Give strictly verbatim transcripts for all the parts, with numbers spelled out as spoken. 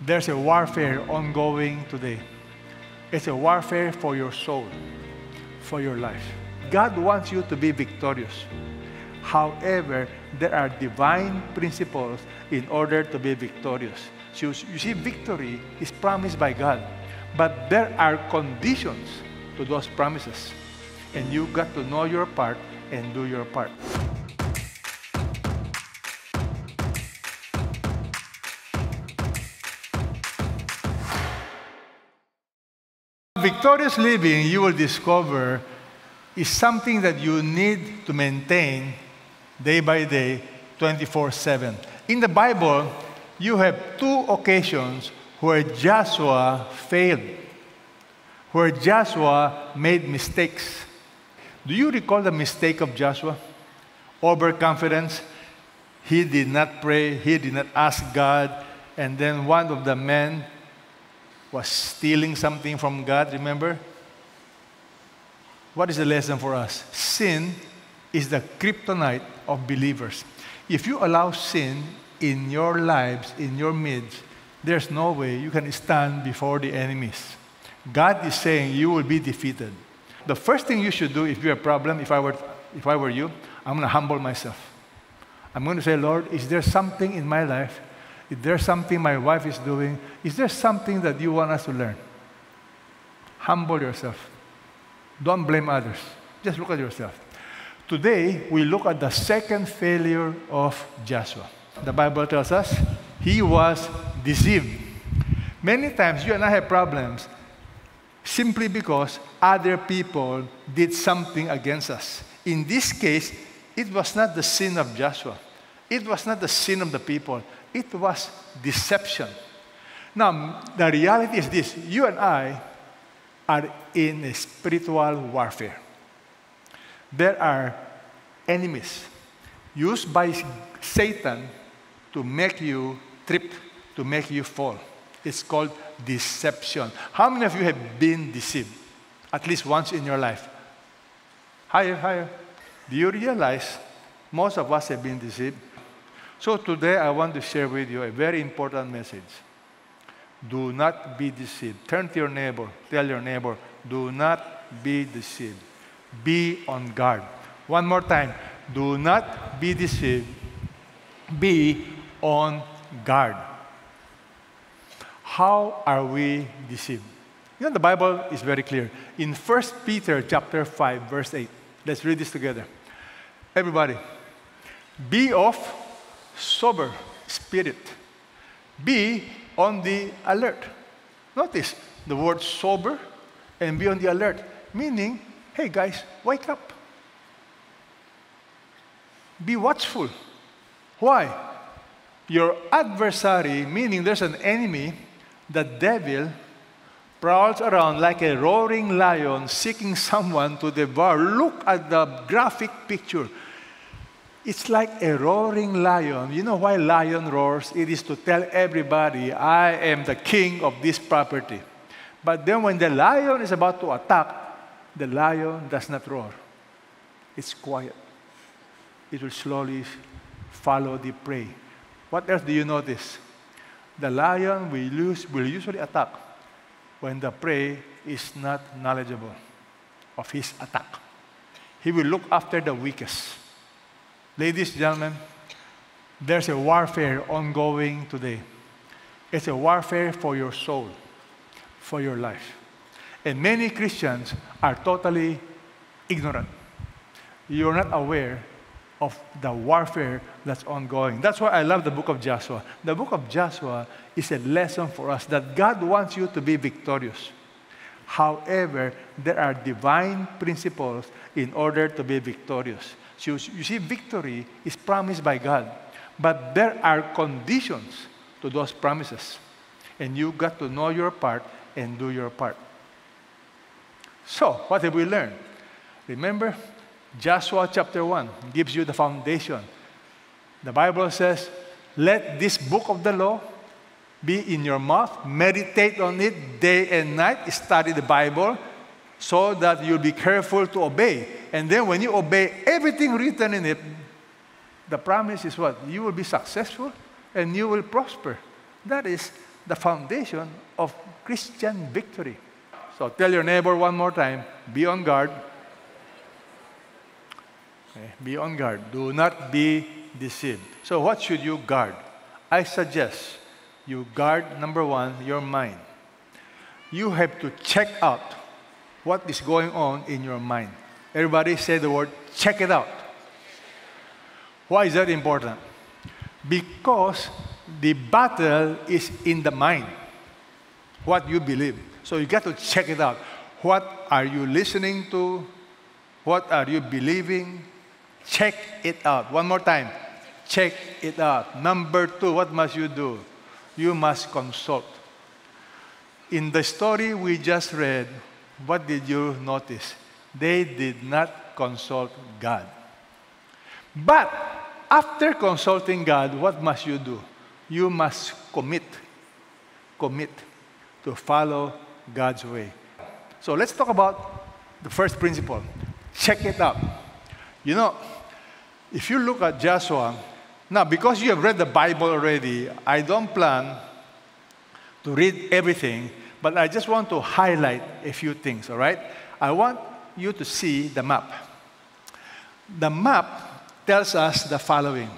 There's a warfare ongoing today. It's a warfare for your soul, for your life. God wants you to be victorious. However, there are divine principles in order to be victorious. So you see, victory is promised by God, but there are conditions to those promises. And you've got to know your part and do your part. Victorious living, you will discover, is something that you need to maintain day by day, twenty-four seven. In the Bible, you have two occasions where Joshua failed, where Joshua made mistakes. Do you recall the mistake of Joshua? Overconfidence. He did not pray. He did not ask God. And then one of the men was stealing something from God, remember? What is the lesson for us? Sin is the kryptonite of believers. If you allow sin in your lives, in your midst, there's no way you can stand before the enemies. God is saying you will be defeated. The first thing you should do if you have a problem, if I were, if I were you, I'm going to humble myself. I'm going to say, Lord, is there something in my life? Is there something my wife is doing? Is there something that you want us to learn? Humble yourself. Don't blame others. Just look at yourself. Today, we look at the second failure of Joshua. The Bible tells us he was deceived. Many times, you and I have problems simply because other people did something against us. In this case, it was not the sin of Joshua. It was not the sin of the people. It was deception. Now, the reality is this. You and I are in a spiritual warfare. There are enemies used by Satan to make you trip, to make you fall. It's called deception. How many of you have been deceived at least once in your life? Higher, higher. Do you realize most of us have been deceived? So today, I want to share with you a very important message. Do not be deceived. Turn to your neighbor. Tell your neighbor, do not be deceived. Be on guard. One more time. Do not be deceived. Be on guard. How are we deceived? You know, the Bible is very clear. In First Peter chapter five, verse eight. Let's read this together. Everybody, be of sober spirit. Be on the alert. Notice the word sober and be on the alert, meaning, hey guys, wake up. Be watchful. Why? Your adversary, meaning there's an enemy, the devil, prowls around like a roaring lion seeking someone to devour. Look at the graphic picture. It's like a roaring lion. You know why lion roars? It is to tell everybody, I am the king of this property. But then when the lion is about to attack, the lion does not roar. It's quiet. It will slowly follow the prey. What else do you notice? The lion will, use, will usually attack when the prey is not knowledgeable of his attack. He will look after the weakest. Ladies and gentlemen, there's a warfare ongoing today. It's a warfare for your soul, for your life. And many Christians are totally ignorant. You're not aware of the warfare that's ongoing. That's why I love the book of Joshua. The book of Joshua is a lesson for us that God wants you to be victorious. However, there are divine principles in order to be victorious. So you see, victory is promised by God, but there are conditions to those promises. And you've got to know your part and do your part. So, what have we learned? Remember, Joshua chapter one gives you the foundation. The Bible says, let this book of the law be in your mouth, meditate on it day and night, study the Bible, so that you'll be careful to obey. And then when you obey everything written in it, the promise is what? You will be successful and you will prosper. That is the foundation of Christian victory. So tell your neighbor one more time, be on guard. Okay, be on guard. Do not be deceived. So what should you guard? I suggest you guard, number one, your mind. You have to check out what is going on in your mind. Everybody say the word, check it out. Why is that important? Because the battle is in the mind, what you believe. So you got to check it out. What are you listening to? What are you believing? Check it out. One more time. Check it out. Number two, what must you do? You must consult. In the story we just read, what did you notice? They did not consult God. But after consulting God, what must you do? You must commit, commit to follow God's way. So let's talk about the first principle. Check it out. You know, if you look at Joshua, now because you have read the Bible already, I don't plan to read everything, but I just want to highlight a few things, all right? I want you to see the map. The map tells us the following.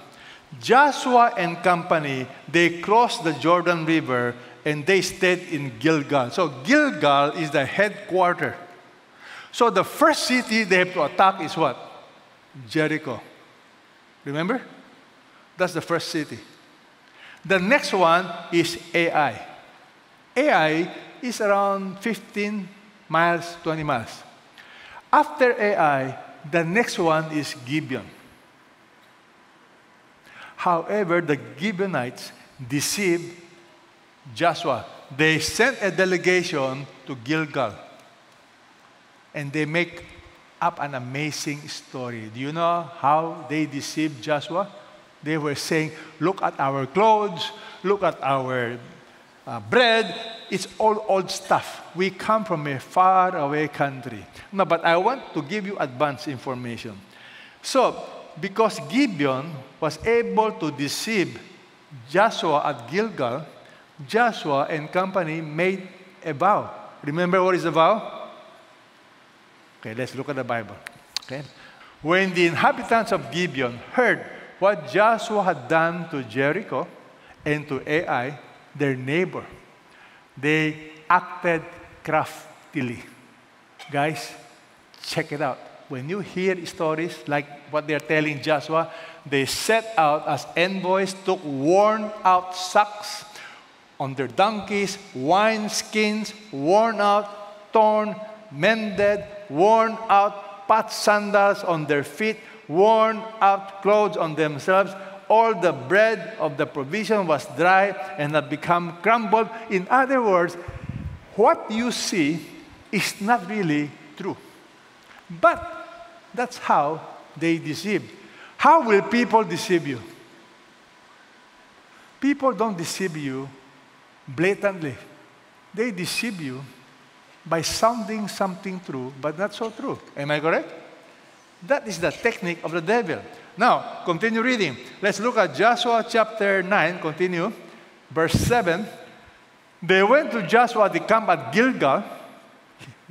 Joshua and company, they crossed the Jordan River and they stayed in Gilgal. So Gilgal is the headquarters. So the first city they have to attack is what? Jericho. Remember? That's the first city. The next one is Ai. Ai is around fifteen miles, twenty miles. After Ai, the next one is Gibeon. However, the Gibeonites deceived Joshua. They sent a delegation to Gilgal. And they make up an amazing story. Do you know how they deceived Joshua? They were saying, look at our clothes, look at our uh, bread. It's all old stuff. We come from a far away country. No, but I want to give you advanced information. So, because Gibeon was able to deceive Joshua at Gilgal, Joshua and company made a vow. Remember what is the vow? Okay, let's look at the Bible. Okay. When the inhabitants of Gibeon heard what Joshua had done to Jericho and to Ai, their neighbor, they acted craftily. Guys, check it out. When you hear stories like what they're telling Joshua, they set out as envoys, took worn-out sacks on their donkeys, wine skins, worn out, torn, mended, worn out pot sandals on their feet, worn out clothes on themselves. All the bread of the provision was dry and had become crumbled. In other words, what you see is not really true. But that's how they deceived. How will people deceive you? People don't deceive you blatantly. They deceive you by sounding something true, but not so true. Am I correct? That is the technique of the devil. Now, continue reading. Let's look at Joshua chapter nine, continue, verse seven. They went to Joshua, the camp at Gilgal,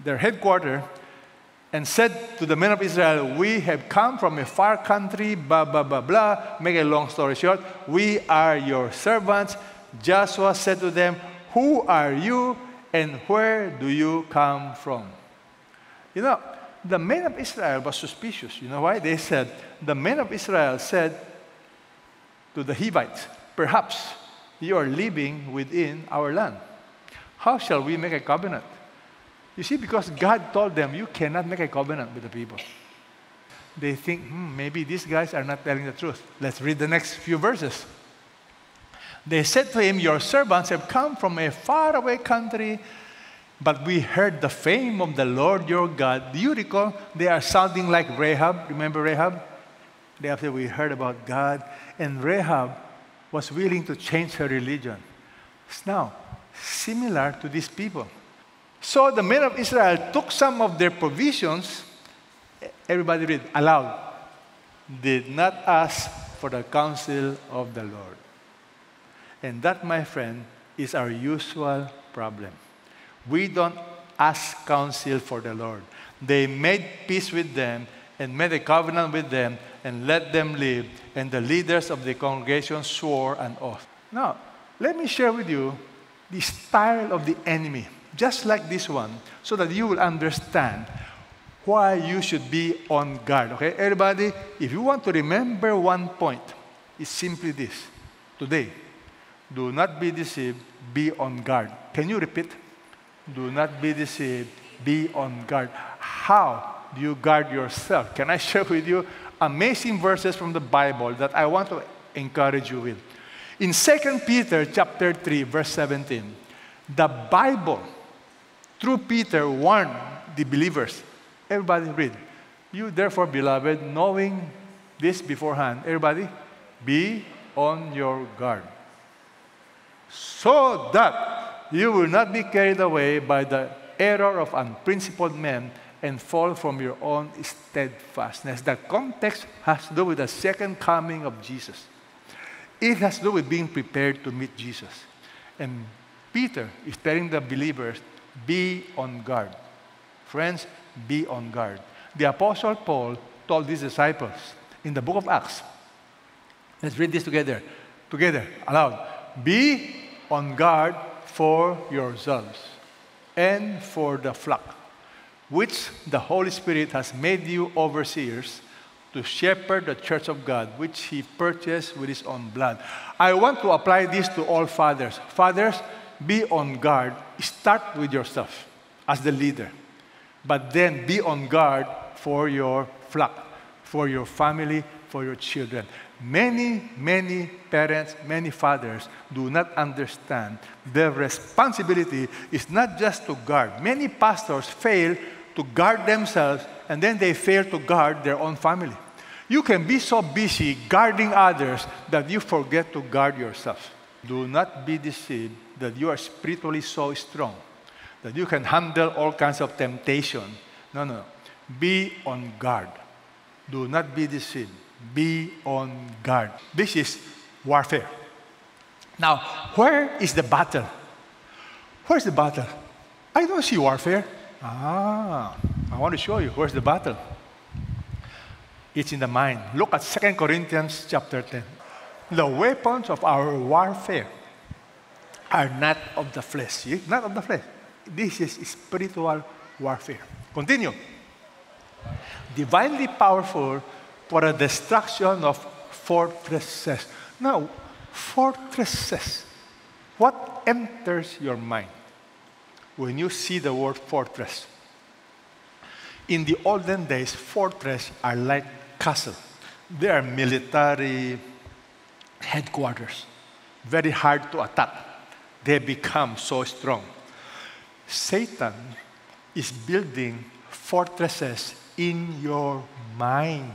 their headquarters, and said to the men of Israel, we have come from a far country, blah, blah, blah, blah. Make a long story short, we are your servants. Joshua said to them, who are you? And where do you come from? You know, the men of Israel were suspicious. You know why? They said, the men of Israel said to the Hivites, perhaps you are living within our land. How shall we make a covenant? You see, because God told them, you cannot make a covenant with the people. They think, hmm, maybe these guys are not telling the truth. Let's read the next few verses. They said to him, your servants have come from a faraway country, but we heard the fame of the Lord your God. Do you recall? They are sounding like Rahab. Remember Rahab? Day after we heard about God, and Rahab was willing to change her religion. It's now similar to these people. So the men of Israel took some of their provisions, everybody read aloud, did not ask for the counsel of the Lord. And that, my friend, is our usual problem. We don't ask counsel for the Lord. They made peace with them and made a covenant with them and let them live. And the leaders of the congregation swore an oath. Now, let me share with you the style of the enemy, just like this one, so that you will understand why you should be on guard. Okay, everybody, if you want to remember one point, it's simply this. Today, do not be deceived, be on guard. Can you repeat? Do not be deceived, be on guard. How do you guard yourself? Can I share with you amazing verses from the Bible that I want to encourage you with? In Second Peter chapter three, verse seventeen, the Bible, through Peter, warned the believers. Everybody read. You therefore, beloved, knowing this beforehand, everybody, be on your guard, so that you will not be carried away by the error of unprincipled men and fall from your own steadfastness. The context has to do with the second coming of Jesus. It has to do with being prepared to meet Jesus. And Peter is telling the believers, be on guard. Friends, be on guard. The Apostle Paul told his disciples in the book of Acts, let's read this together, together, aloud. Be on guard for yourselves and for the flock, which the Holy Spirit has made you overseers to shepherd the church of God, which he purchased with his own blood. I want to apply this to all fathers. Fathers, be on guard. Start with yourself as the leader, but then be on guard for your flock, for your family, for your children. Many, many parents, many fathers do not understand their responsibility is not just to guard. Many pastors fail to guard themselves, and then they fail to guard their own family. You can be so busy guarding others that you forget to guard yourself. Do not be deceived that you are spiritually so strong that you can handle all kinds of temptation. No, no. Be on guard. Do not be deceived. Be on guard. This is warfare. Now, where is the battle? Where's the battle? I don't see warfare. Ah, I want to show you. Where's the battle? It's in the mind. Look at Second Corinthians chapter ten. The weapons of our warfare are not of the flesh. See? Not of the flesh. This is spiritual warfare. Continue. Divinely powerful for the destruction of fortresses. Now, fortresses. What enters your mind when you see the word fortress? In the olden days, fortresses are like castles. They are military headquarters, very hard to attack. They become so strong. Satan is building fortresses in your mind.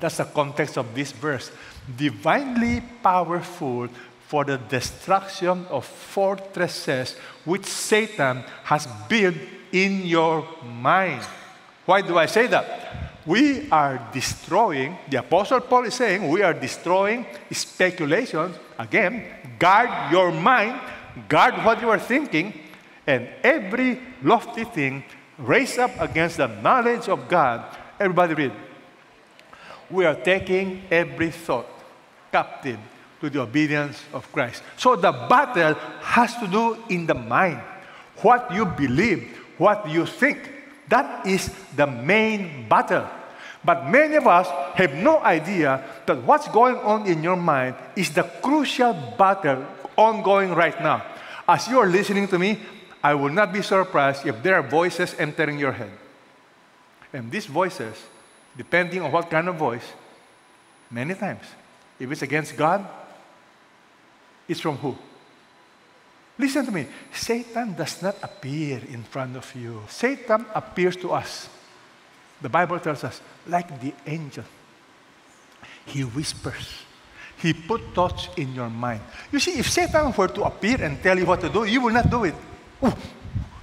That's the context of this verse. Divinely powerful for the destruction of fortresses which Satan has built in your mind. Why do I say that? We are destroying, the Apostle Paul is saying, we are destroying speculations. Again, guard your mind, guard what you are thinking, and every lofty thing raised up against the knowledge of God. Everybody read. We are taking every thought captive to the obedience of Christ. So the battle has to do in the mind. What you believe, what you think, that is the main battle. But many of us have no idea that what's going on in your mind is the crucial battle ongoing right now. As you are listening to me, I will not be surprised if there are voices entering your head. And these voices, depending on what kind of voice, many times, if it's against God, it's from who? Listen to me. Satan does not appear in front of you. Satan appears to us. The Bible tells us, like the angel. He whispers. He puts thoughts in your mind. You see, if Satan were to appear and tell you what to do, you will not do it. Ooh,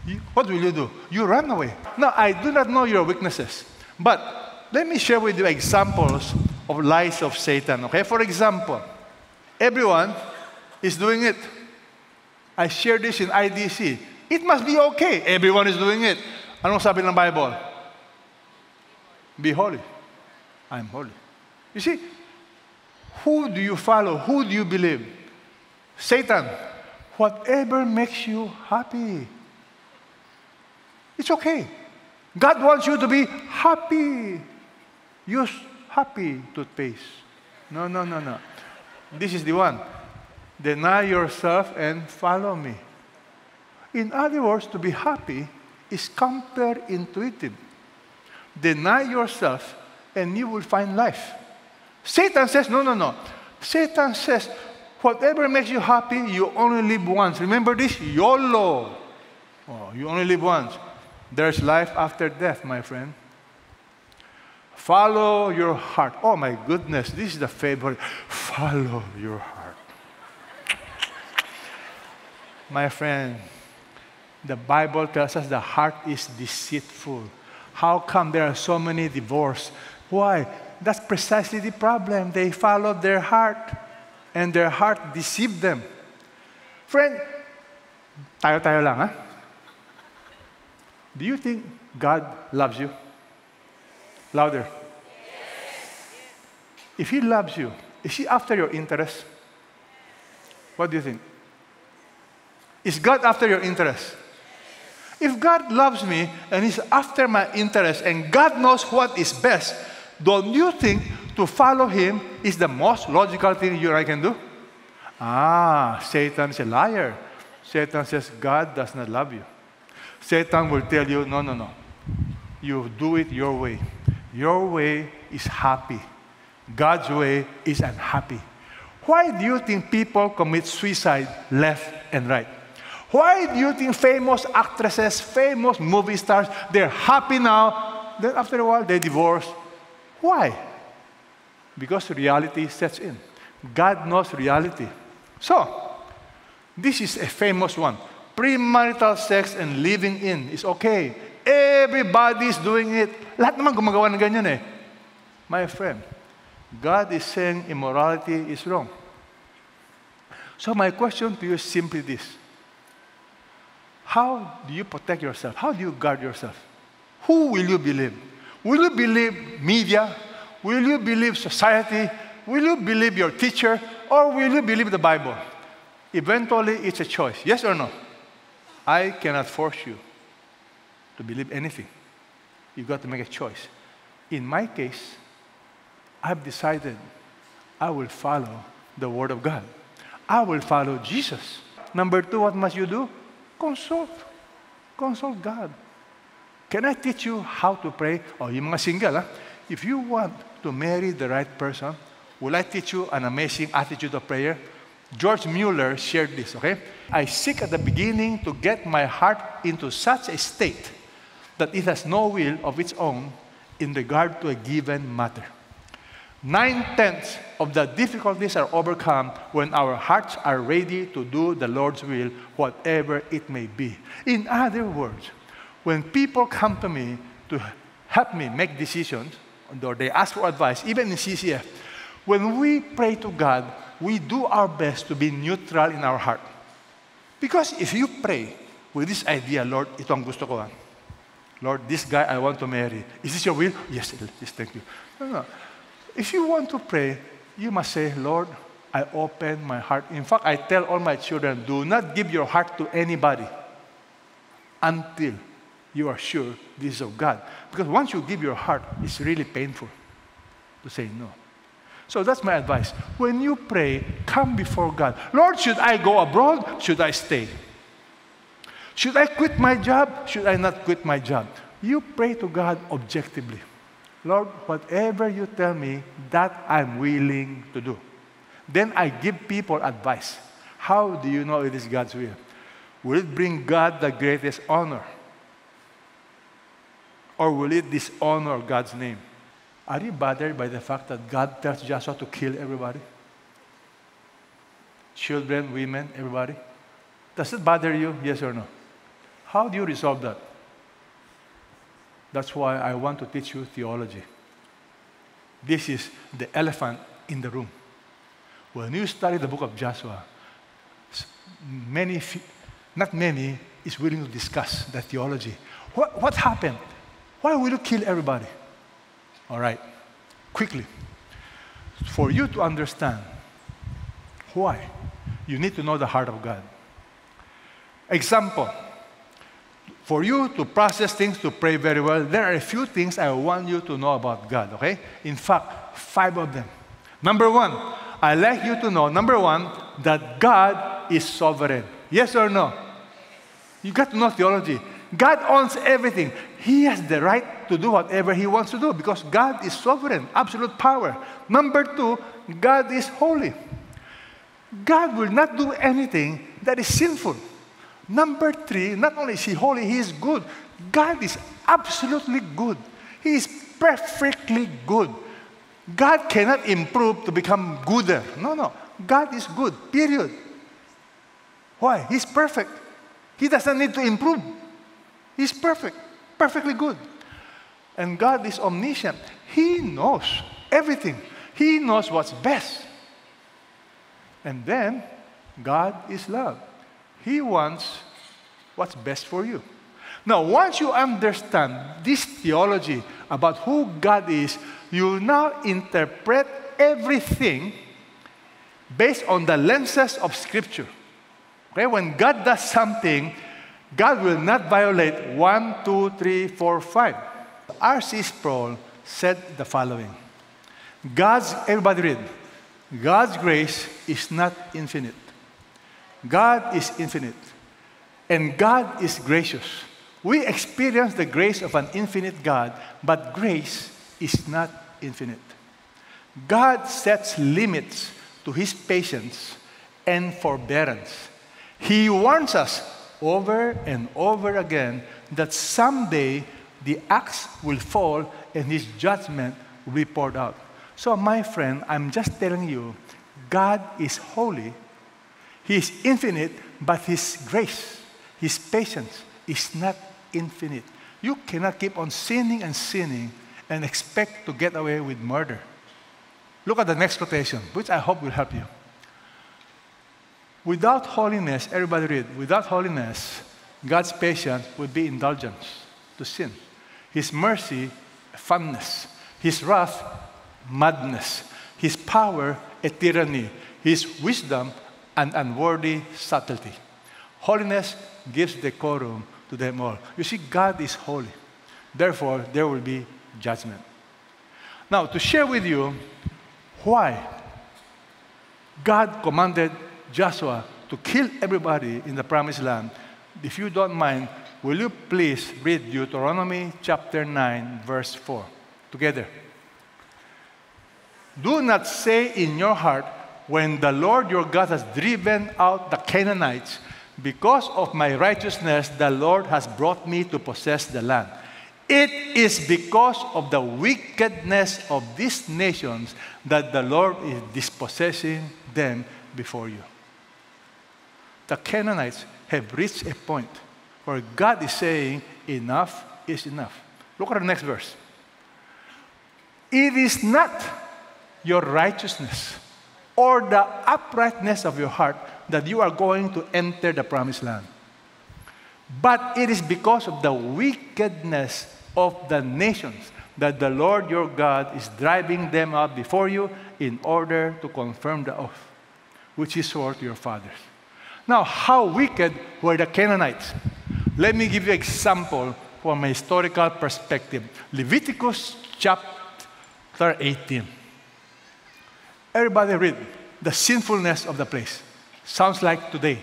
you, what will you do? You run away. Now, I do not know your weaknesses, but let me share with you examples of lies of Satan. Okay? For example, everyone is doing it. I shared this in I D C. It must be okay. Everyone is doing it. Anong sabi ng Bible? Be holy. I'm holy. You see, who do you follow? Who do you believe? Satan. Whatever makes you happy. It's okay. God wants you to be happy. Use happy toothpaste. No, no, no, no. This is the one. Deny yourself and follow me. In other words, to be happy is counterintuitive. Deny yourself and you will find life. Satan says, no, no, no. Satan says, whatever makes you happy, you only live once. Remember this? YOLO. Oh, you only live once. There's life after death, my friend. Follow your heart. Oh, my goodness. This is the favorite. Follow your heart. My friend, the Bible tells us the heart is deceitful. How come there are so many divorces? Why? That's precisely the problem. They followed their heart, and their heart deceived them. Friend, tayo-tayo lang, ha? Do you think God loves you? Louder. Yes. If He loves you, is He after your interest? What do you think? Is God after your interest? If God loves me and He's after my interest and God knows what is best, don't you think to follow Him is the most logical thing you and I can do? Ah, Satan's a liar. Satan says God does not love you. Satan will tell you, no, no, no. You do it your way. Your way is happy. God's way is unhappy. Why do you think people commit suicide left and right? Why do you think famous actresses, famous movie stars, they're happy now, then after a while they divorce? Why? Because reality sets in. God knows reality. So, this is a famous one. Premarital sex and living in is okay. Everybody's doing it. Lahat naman gumagawa ng ganyan eh. My friend, God is saying immorality is wrong. So my question to you is simply this. How do you protect yourself? How do you guard yourself? Who will you believe? Will you believe media? Will you believe society? Will you believe your teacher? Or will you believe the Bible? Eventually, it's a choice. Yes or no? I cannot force you to believe anything. You've got to make a choice. In my case, I've decided I will follow the Word of God. I will follow Jesus. Number two, what must you do? Consult. Consult God. Can I teach you how to pray? Oh, yung mga single, huh? If you want to marry the right person, will I teach you an amazing attitude of prayer? George Mueller shared this, okay? I seek at the beginning to get my heart into such a state that it has no will of its own in regard to a given matter. Nine-tenths of the difficulties are overcome when our hearts are ready to do the Lord's will, whatever it may be. In other words, when people come to me to help me make decisions, or they ask for advice, even in C C F, when we pray to God, we do our best to be neutral in our heart. Because if you pray with this idea, Lord, ito ang gusto ko. Lord, this guy I want to marry. Is this your will? Yes, yes, thank you. No, no. If you want to pray, you must say, Lord, I open my heart. In fact, I tell all my children, do not give your heart to anybody until you are sure this is of God. Because once you give your heart, it's really painful to say no. So that's my advice. When you pray, come before God. Lord, should I go abroad? Should I stay? Should I quit my job? Should I not quit my job? You pray to God objectively. Lord, whatever you tell me, that I'm willing to do. Then I give people advice. How do you know it is God's will? Will it bring God the greatest honor? Or will it dishonor God's name? Are you bothered by the fact that God tells Joshua to kill everybody? Children, women, everybody? Does it bother you? Yes or no? How do you resolve that? That's why I want to teach you theology. This is the elephant in the room. When you study the book of Joshua, many, not many, is willing to discuss that theology. What, what happened? Why will you kill everybody? All right, quickly. For you to understand why, you need to know the heart of God. Example, for you to process things, to pray very well, there are a few things I want you to know about God, okay? In fact, five of them. Number one, I'd like you to know, number one, that God is sovereign. Yes or no? You got to know theology. God owns everything. He has the right to do whatever He wants to do because God is sovereign, absolute power. Number two, God is holy. God will not do anything that is sinful. Number three, not only is He holy, He is good. God is absolutely good. He is perfectly good. God cannot improve to become gooder. No, no. God is good, period. Why? He's perfect. He doesn't need to improve. He's perfect, perfectly good. And God is omniscient. He knows everything. He knows what's best. And then, God is love. He wants what's best for you. Now, once you understand this theology about who God is, you now interpret everything based on the lenses of Scripture. Okay? When God does something, God will not violate one, two, three, four, five. R. C. Sproul said the following. God's, everybody read, God's grace is not infinite. God is infinite. And God is gracious. We experience the grace of an infinite God, but grace is not infinite. God sets limits to His patience and forbearance. He warns us over and over again that someday the axe will fall and His judgment will be poured out. So my friend, I'm just telling you, God is holy. He is infinite, but His grace, His patience is not infinite. You cannot keep on sinning and sinning and expect to get away with murder. Look at the next quotation, which I hope will help you. Without holiness, everybody read, without holiness, God's patience would be indulgence to sin. His mercy, fondness. His wrath, madness. His power, a tyranny. His wisdom, an unworthy subtlety. Holiness gives decorum to them all. You see, God is holy. Therefore, there will be judgment. Now, to share with you why God commanded Joshua to kill everybody in the Promised Land. If you don't mind, will you please read Deuteronomy chapter nine, verse four, together. Do not say in your heart, when the Lord your God has driven out the Canaanites, because of my righteousness, the Lord has brought me to possess the land. It is because of the wickedness of these nations that the Lord is dispossessing them before you. The Canaanites have reached a point where God is saying, enough is enough. Look at the next verse. It is not your righteousness or the uprightness of your heart that you are going to enter the Promised Land. But it is because of the wickedness of the nations that the Lord your God is driving them out before you in order to confirm the oath, which He swore to your fathers. Now, how wicked were the Canaanites? Let me give you an example from a historical perspective. Leviticus chapter eighteen. Everybody read the sinfulness of the place. Sounds like today.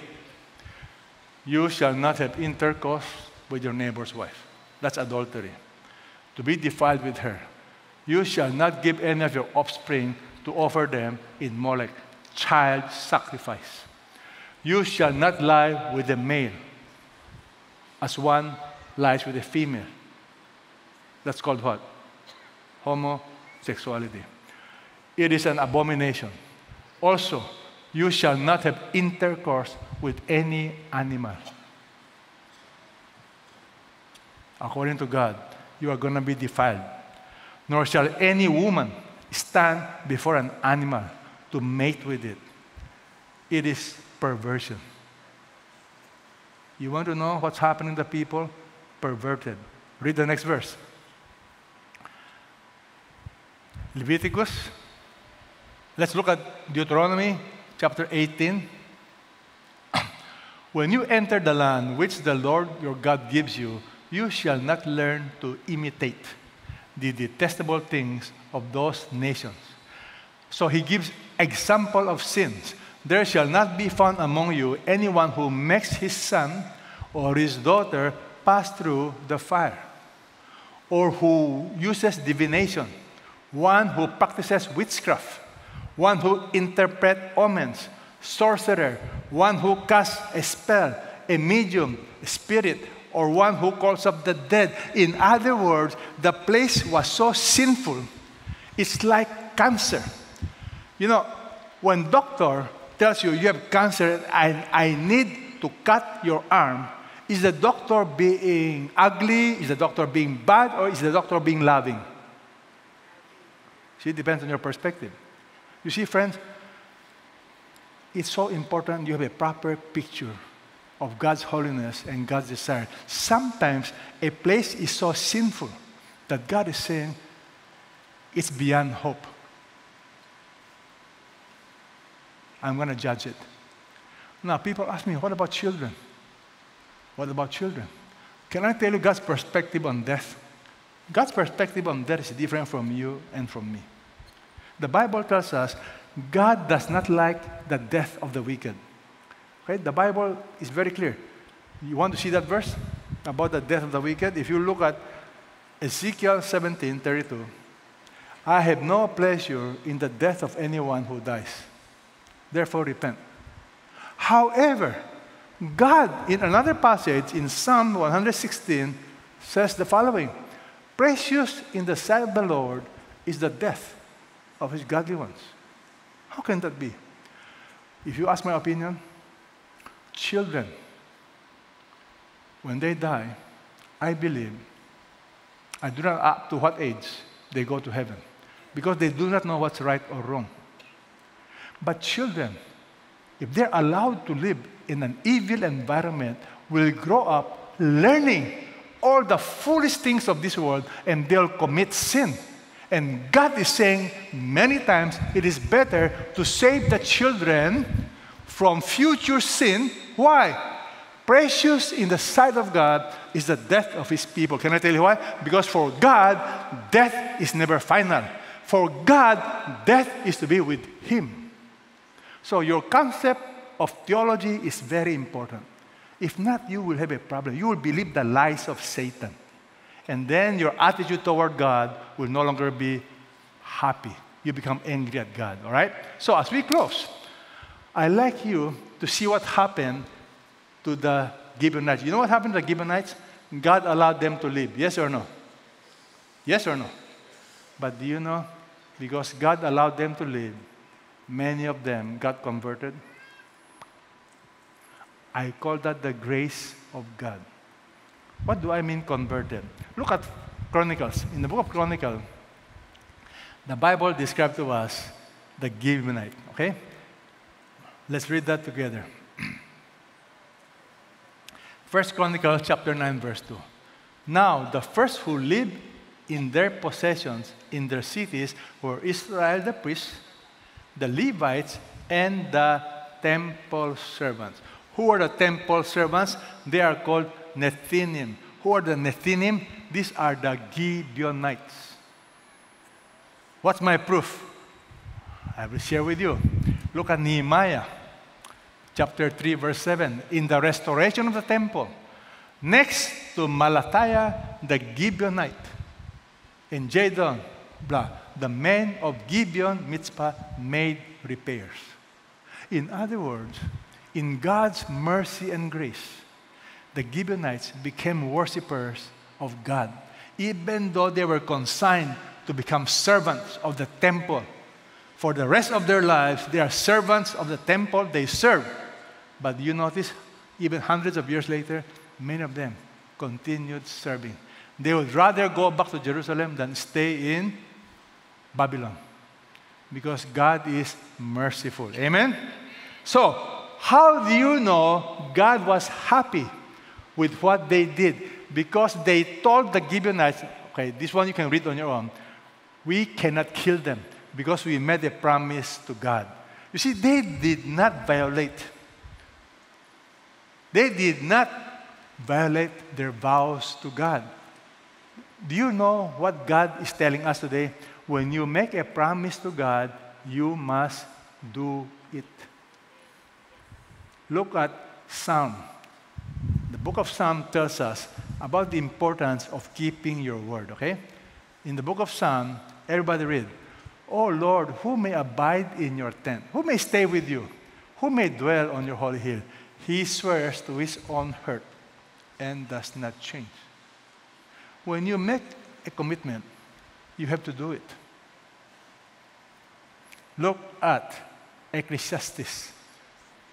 You shall not have intercourse with your neighbor's wife. That's adultery. To be defiled with her. You shall not give any of your offspring to offer them in Molech, child sacrifice. You shall not lie with a male as one lies with a female. That's called what? Homosexuality. It is an abomination. Also, you shall not have intercourse with any animal. According to God, you are going to be defiled. Nor shall any woman stand before an animal to mate with it. It is perversion. You want to know what's happening to people? Perverted. Read the next verse. Leviticus. Let's look at Deuteronomy chapter eighteen. When you enter the land which the Lord your God gives you, you shall not learn to imitate the detestable things of those nations. So he gives example of sins. There shall not be found among you anyone who makes his son or his daughter pass through the fire, or who uses divination, one who practices witchcraft, one who interprets omens, sorcerer, one who casts a spell, a medium, a spirit, or one who calls up the dead. In other words, the place was so sinful, it's like cancer. You know, when doctor tells you you have cancer and I need to cut your arm, is the doctor being ugly? Is the doctor being bad? Or is the doctor being loving? See, it depends on your perspective. You see, friends, it's so important you have a proper picture of God's holiness and God's desire. Sometimes a place is so sinful that God is saying it's beyond hope. I'm going to judge it. Now, people ask me, what about children? What about children? Can I tell you God's perspective on death? God's perspective on death is different from you and from me. The Bible tells us God does not like the death of the wicked. Okay? The Bible is very clear. You want to see that verse about the death of the wicked? If you look at Ezekiel seventeen thirty-two, I have no pleasure in the death of anyone who dies. Therefore, repent. However, God, in another passage, in Psalm one hundred sixteen, says the following. Precious in the sight of the Lord is the death of his godly ones. How can that be? If you ask my opinion, children, when they die, I believe, I do not know up to what age they go to heaven, because they do not know what's right or wrong. But children, if they're allowed to live in an evil environment, will grow up learning all the foolish things of this world, and they'll commit sin. And God is saying many times it is better to save the children from future sin. Why? Precious in the sight of God is the death of his people. Can I tell you why? Because for God, death is never final. For God, death is to be with him. So your concept of theology is very important. If not, you will have a problem. You will believe the lies of Satan. And then your attitude toward God will no longer be happy. You become angry at God, all right? So as we close, I'd like you to see what happened to the Gibeonites. You know what happened to the Gibeonites? God allowed them to live. Yes or no? Yes or no? But do you know, because God allowed them to live, many of them got converted. I call that the grace of God. What do I mean converted? Look at Chronicles. In the book of Chronicles, the Bible describes to us the Gibeonite. Okay? Let's read that together. First Chronicles chapter nine, verse two. Now the first who lived in their possessions, in their cities, were Israel the priests, the Levites, and the temple servants. Who are the temple servants? They are called Nethinim. Who are the Nethinim? These are the Gibeonites. What's my proof? I will share with you. Look at Nehemiah chapter three, verse seven. In the restoration of the temple, next to Malatiah, the Gibeonite, and Jadon, blah, the men of Gibeon, Mitzpah, made repairs. In other words, in God's mercy and grace, the Gibeonites became worshipers of God, even though they were consigned to become servants of the temple. For the rest of their lives, they are servants of the temple they serve. But you notice, even hundreds of years later, many of them continued serving. They would rather go back to Jerusalem than stay in Babylon, because God is merciful. Amen? So, how do you know God was happy with what they did, because they told the Gibeonites, okay, this one you can read on your own, we cannot kill them because we made a promise to God. You see, they did not violate. They did not violate their vows to God. Do you know what God is telling us today? When you make a promise to God, you must do it. Look at Psalm. The book of Psalm tells us about the importance of keeping your word, okay? In the book of Psalm, everybody read, "Oh Lord, who may abide in your tent? Who may stay with you? Who may dwell on your holy hill? He swears to his own hurt and does not change." When you make a commitment, you have to do it. Look at Ecclesiastes.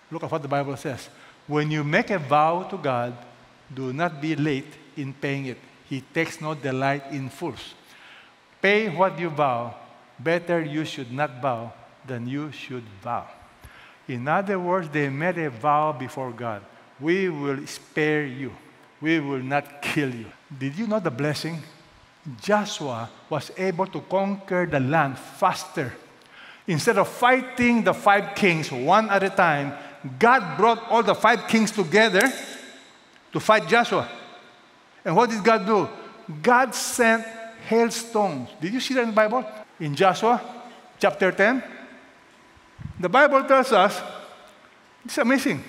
Look at what the Bible says. When you make a vow to God, do not be late in paying it. He takes no delight in fools. Pay what you vow. Better you should not vow than you should vow. In other words, they made a vow before God. We will spare you. We will not kill you. Did you know the blessing? Joshua was able to conquer the land faster. Instead of fighting the five kings one at a time, God brought all the five kings together to fight Joshua. And what did God do? God sent hailstones. Did you see that in the Bible? In Joshua chapter ten, the Bible tells us, it's amazing.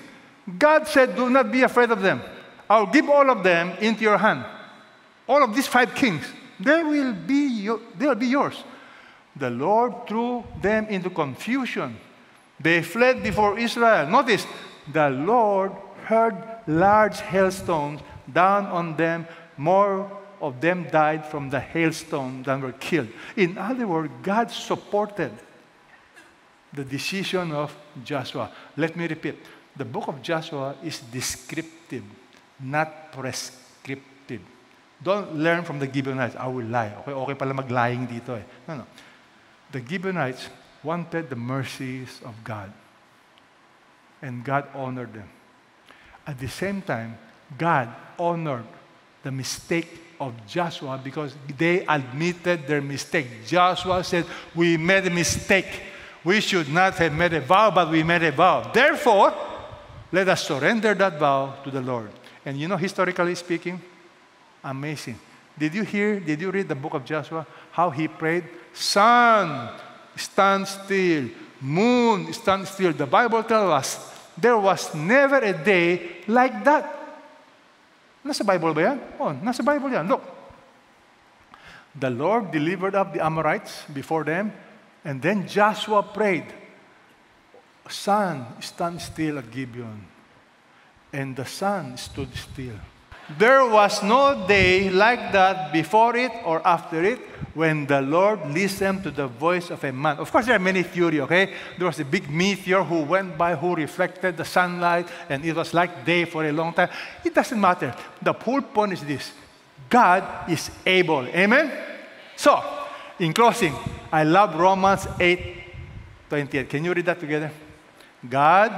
God said, "Do not be afraid of them. I'll give all of them into your hand. All of these five kings, they will be your, they'll be yours." The Lord threw them into confusion. They fled before Israel. Notice, the Lord heard large hailstones down on them. More of them died from the hailstone than were killed. In other words, God supported the decision of Joshua. Let me repeat. The book of Joshua is descriptive, not prescriptive. Don't learn from the Gibeonites. I will lie. Okay, okay pala mag-lying dito eh. No, no. The Gibeonites wanted the mercies of God. And God honored them. At the same time, God honored the mistake of Joshua because they admitted their mistake. Joshua said, "We made a mistake. We should not have made a vow, but we made a vow. Therefore, let us surrender that vow to the Lord." And you know, historically speaking, amazing. Did you hear, did you read the book of Joshua? How he prayed? "Sun, stand still. Moon, stand still." The Bible tells us there was never a day like that. Nasa Bible ba yan? Oh, nasa Bible yan. Look. The Lord delivered up the Amorites before them, and then Joshua prayed, "Sun, stand still at Gibeon." And the sun stood still. There was no day like that before it or after it when the Lord listened to the voice of a man. Of course, there are many theories, okay? There was a big meteor who went by, who reflected the sunlight, and it was like day for a long time. It doesn't matter. The whole point is this. God is able. Amen? So, in closing, I love Romans eight twenty-eight. Can you read that together? God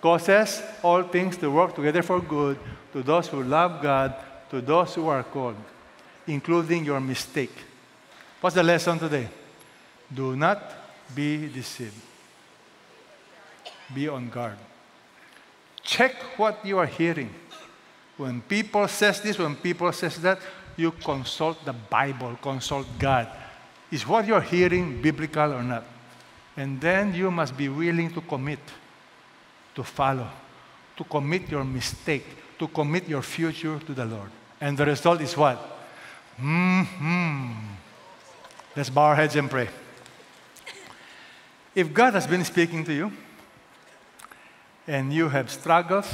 causes all things to work together for good to those who love God, to those who are called, including your mistake. What's the lesson today? Do not be deceived. Be on guard. Check what you are hearing. When people says this, when people says that, you consult the Bible, consult God. Is what you're hearing biblical or not? And then you must be willing to commit, to follow, to commit your mistake, to commit your future to the Lord. And the result is what? Mm-hmm. Let's bow our heads and pray. If God has been speaking to you, and you have struggles,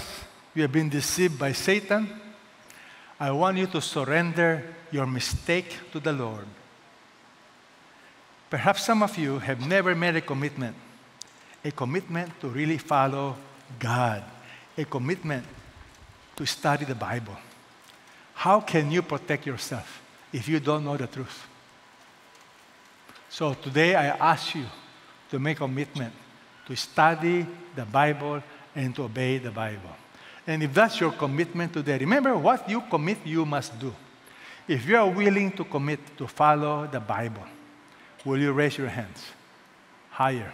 you have been deceived by Satan, I want you to surrender your mistake to the Lord. Perhaps some of you have never made a commitment, a commitment to really follow God, a commitment to study the Bible. How can you protect yourself if you don't know the truth? So today I ask you to make a commitment to study the Bible and to obey the Bible. And if that's your commitment today, remember, what you commit, you must do. If you are willing to commit to follow the Bible, will you raise your hands higher?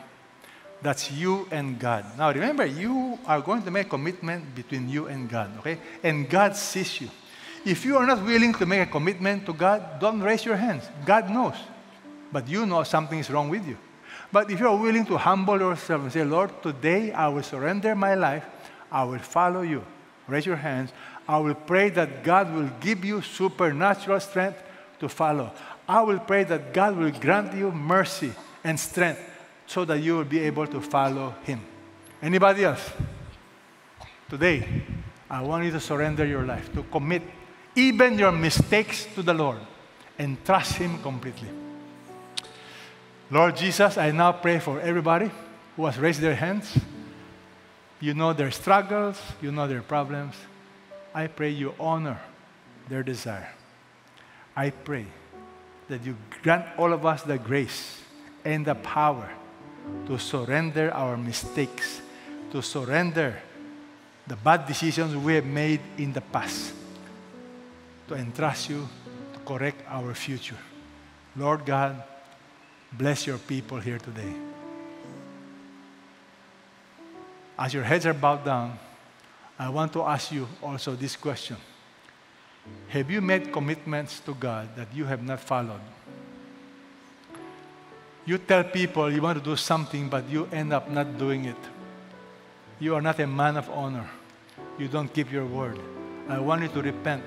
That's you and God. Now remember, you are going to make a commitment between you and God, okay? And God sees you. If you are not willing to make a commitment to God, don't raise your hands. God knows. But you know something is wrong with you. But if you are willing to humble yourself and say, Lord, today I will surrender my life. I will follow you. Raise your hands. I will pray that God will give you supernatural strength to follow. I will pray that God will grant you mercy and strength so that you will be able to follow Him. Anybody else? Today, I want you to surrender your life, to commit even your mistakes to the Lord and trust Him completely. Lord Jesus, I now pray for everybody who has raised their hands. You know their struggles. You know their problems. I pray you honor their desire. I pray that you grant all of us the grace and the power to surrender our mistakes, to surrender the bad decisions we have made in the past, to entrust you to correct our future. Lord God, bless your people here today. As your heads are bowed down, I want to ask you also this question. Have you made commitments to God that you have not followed? You tell people you want to do something, but you end up not doing it. You are not a man of honor. You don't keep your word. I want you to repent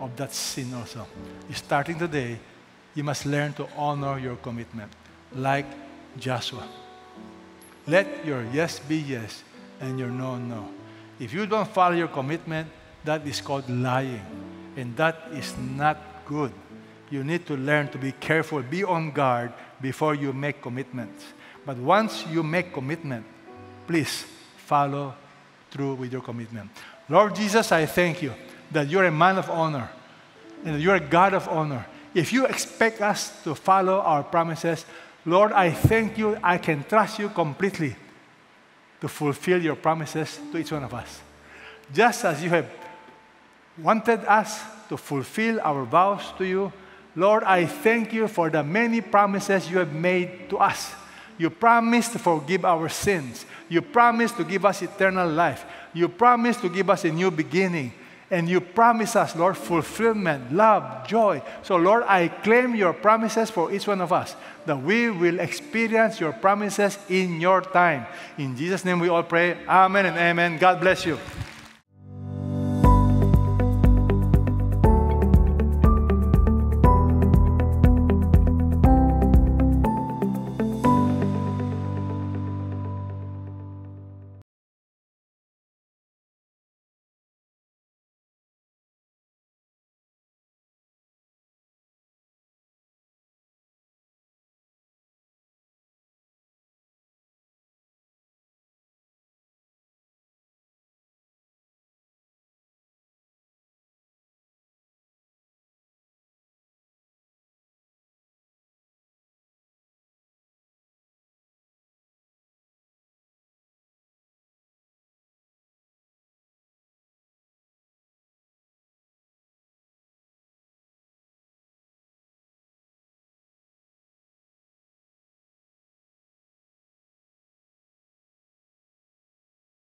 of that sin also. Starting today, you must learn to honor your commitment, like Joshua. Let your yes be yes and your no, no. If you don't follow your commitment, that is called lying. And that is not good. You need to learn to be careful, be on guard before you make commitments. But once you make commitment, please follow through with your commitment. Lord Jesus, I thank you that you're a man of honor and that you're a God of honor. If you expect us to follow our promises, Lord, I thank you. I can trust you completely to fulfill your promises to each one of us. Just as you have wanted us to fulfill our vows to you, Lord, I thank you for the many promises you have made to us. You promised to forgive our sins. You promised to give us eternal life. You promised to give us a new beginning. And you promise us, Lord, fulfillment, love, joy. So, Lord, I claim your promises for each one of us, that we will experience your promises in your time. In Jesus' name we all pray. Amen and amen. God bless you.